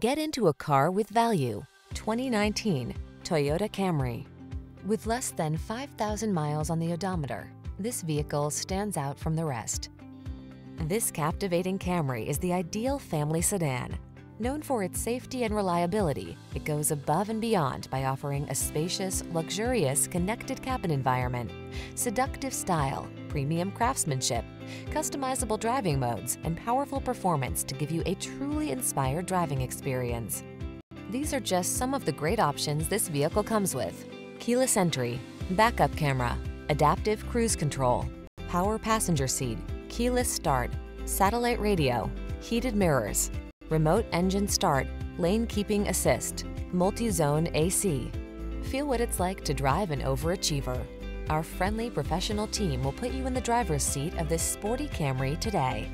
Get into a car with value. 2019 Toyota Camry. With less than 5,000 miles on the odometer, this vehicle stands out from the rest. This captivating Camry is the ideal family sedan. Known for its safety and reliability, it goes above and beyond by offering a spacious, luxurious, connected cabin environment, seductive style, premium craftsmanship, customizable driving modes, and powerful performance to give you a truly inspired driving experience. These are just some of the great options this vehicle comes with: keyless entry, backup camera, adaptive cruise control, power passenger seat, keyless start, satellite radio, heated mirrors, remote engine start, lane keeping assist, multi-zone AC. Feel what it's like to drive an overachiever. Our friendly professional team will put you in the driver's seat of this sporty Camry today.